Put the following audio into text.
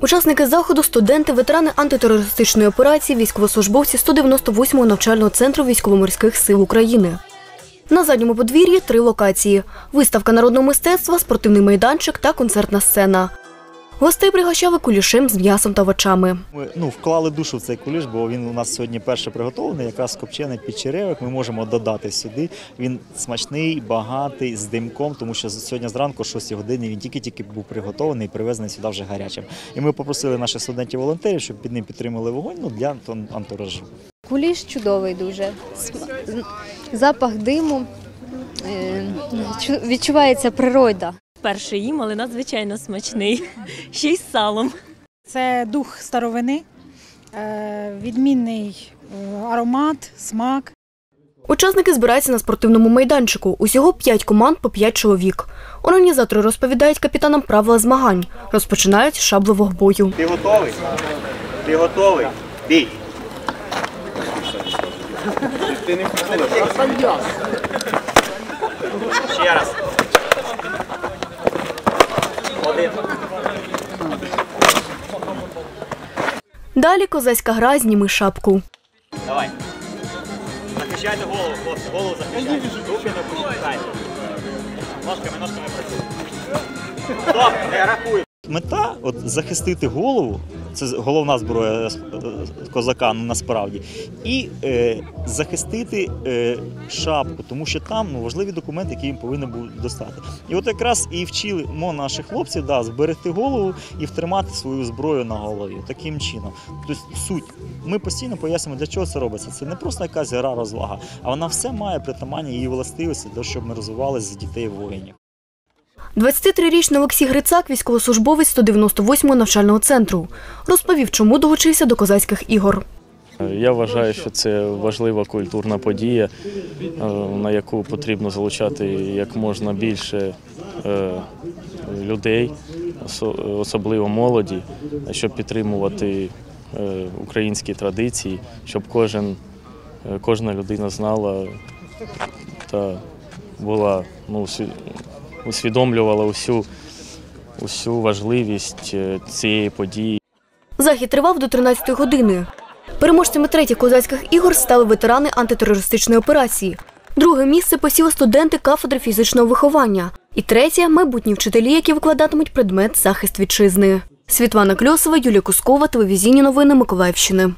Учасники заходу – студенти, ветерани антитерористичної операції, військовослужбовці 198-го навчального центру Військово-морських сил України. На задньому подвір'ї три локації – виставка народного мистецтва, спортивний майданчик та концертна сцена. Гостей пригощали кулішем з м'ясом та овочами. Ми вклали душу в цей куліш, бо він у нас сьогодні перше приготовлений, якраз копчений під черевик. Ми можемо додати сюди. Він смачний, багатий, з димком, тому що сьогодні зранку о 6 годині він тільки-тільки був приготовлений і привезений сюди вже гарячим. І ми попросили наших студентів-волонтерів, щоб під ним підтримали вогонь для антуражу. Куліш чудовий дуже, запах диму, відчувається природа. Перший їм, але надзвичайно смачний, ще й з салом. Це дух старовини, відмінний аромат, смак. Учасники збираються на спортивному майданчику. Усього 5 команд по 5 чоловік. Організатори розповідають капітанам правила змагань. Розпочинають з шаблевого бою. Ти готовий? Ти готовий? Бій! Ти не хотіла. Ще раз. Далі козацька гра «Зніми шапку». Давай. Захищайте голову, хлопці, голову захищайте. Руки не опускайте. Ножками працюйте. Стоп, не рахуй. Мета захистити голову. Це головна зброя козака насправді. І захистити шапку, тому що там важливі документи, які їм повинні були достати. І от якраз і вчимо наших хлопців зберегти голову і втримати свою зброю на голові. Таким чином. Тобто суть. Ми постійно пояснюємо, для чого це робиться. Це не просто якась гра-розвага, а вона все має притаманні її властивості, щоб ми розвивалися з дітей воїнів. 23-річний Олексій Грицак – військовослужбовець 198-го навчального центру. Розповів, чому долучився до козацьких ігор. Я вважаю, що це важлива культурна подія, на яку потрібно залучати як можна більше людей, особливо молоді, щоб підтримувати українські традиції, щоб кожна людина знала та була усвідомлювала усю важливість цієї події. Захід тривав до 13-ї години. Переможцями третіх козацьких ігор стали ветерани антитерористичної операції. Друге місце посіли студенти кафедри фізичного виховання. І третє – майбутні вчителі, які викладатимуть предмет «Захист вітчизни». Світлана Кльосова, Юлія Кускова, телевізійні новини Миколаївщини.